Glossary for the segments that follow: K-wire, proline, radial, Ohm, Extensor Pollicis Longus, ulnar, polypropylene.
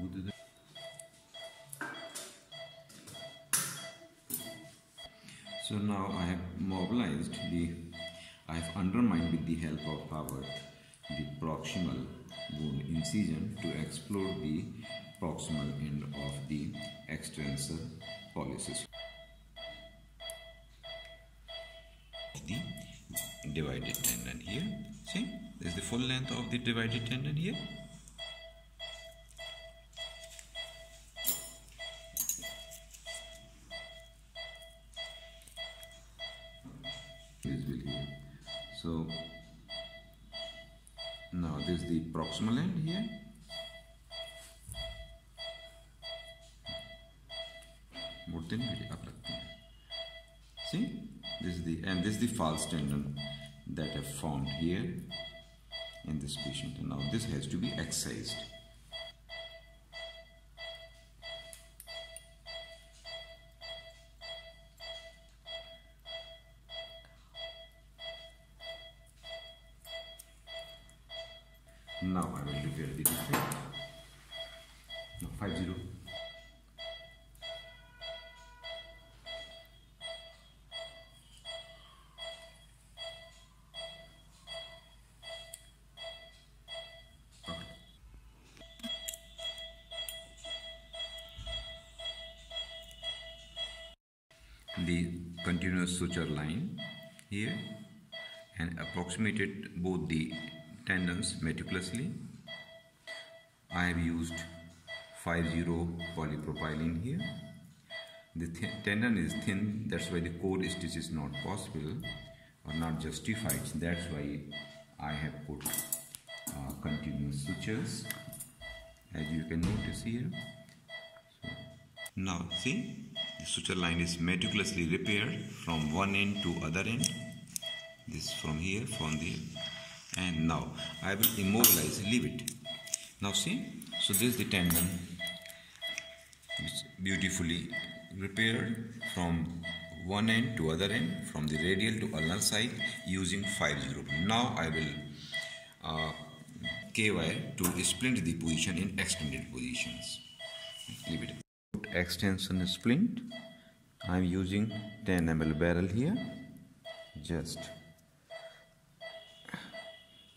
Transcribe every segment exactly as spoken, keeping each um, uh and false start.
What did it? So now I have mobilized the, I have undermined with the help of power the proximal bone incision to explore the proximal end of the extensor pollicis. The divided tendon here, see, this is the full length of the divided tendon here. So now this is the proximal end here. See, this is the, and this is the false tendon that I found here in this patient, and now this has to be excised. Now I will repair the defect. No, five zero. The continuous suture line here and approximated both the tendons meticulously. I have used fifty polypropylene here. The th tendon is thin, that's why the cord stitch is not possible or not justified. That's why I have put uh, continuous sutures, as you can notice here. So, now see, the suture line is meticulously repaired from one end to other end. This from here, from there. And now I will immobilize, leave it. Now see, so this is the tendon beautifully repaired from one end to other end, from the radial to ulnar side using five zero. Now I will uh, K-wire to splint the position in extended positions. Leave it. Extension splint. I am using ten milliliter barrel here. Just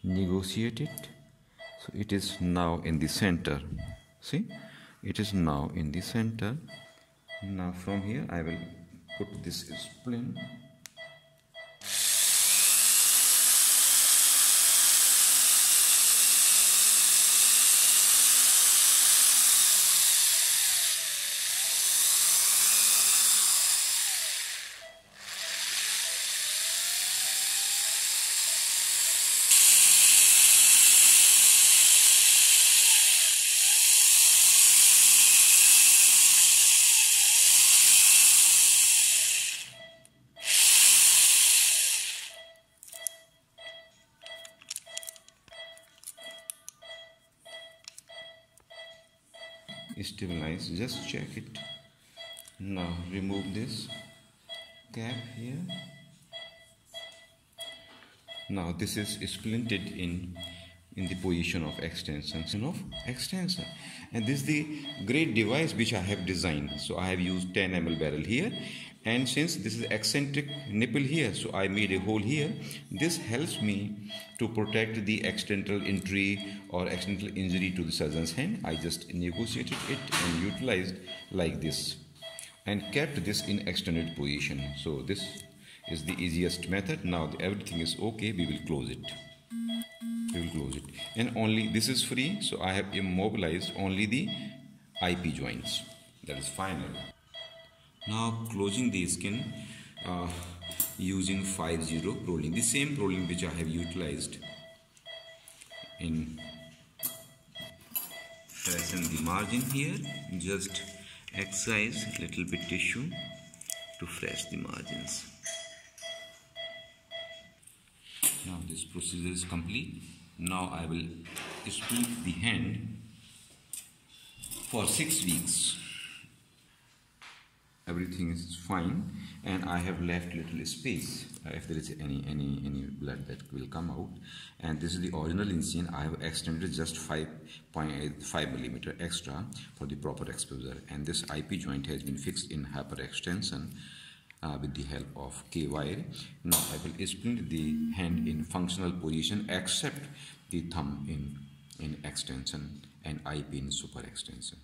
negotiate it, so it is now in the center. See, it is now in the center. Now from here I will put this splint. Stabilize, just check it. Now remove this cap here. Now this is splinted in in the position of extension, you know, extension. And this is the great device which I have designed. So I have used ten milliliter barrel here, and since this is eccentric nipple here, so I made a hole here. This helps me to protect the external injury or external injury to the surgeon's hand. I just negotiated it and utilized like this and kept this in extended position. So this is the easiest method. Now everything is okay, we will close it. We will close it, and only this is free, so I have immobilized only the I P joints. That is final. Now closing the skin uh, using fifty proline, the same proline which I have utilized in pressing the margin here. Just excise little bit tissue to fresh the margins. Now this procedure is complete. Now I will splint the hand for six weeks. everything is fine, and I have left little space uh, if there is any any any blood that will come out. And this is the original incision. I have extended just five point five millimeter extra for the proper exposure, and this I P joint has been fixed in hyperextension uh, with the help of K wire. Now I will split the hand in functional position except the thumb in in extension and I P in super extension,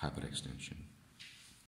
hyperextension.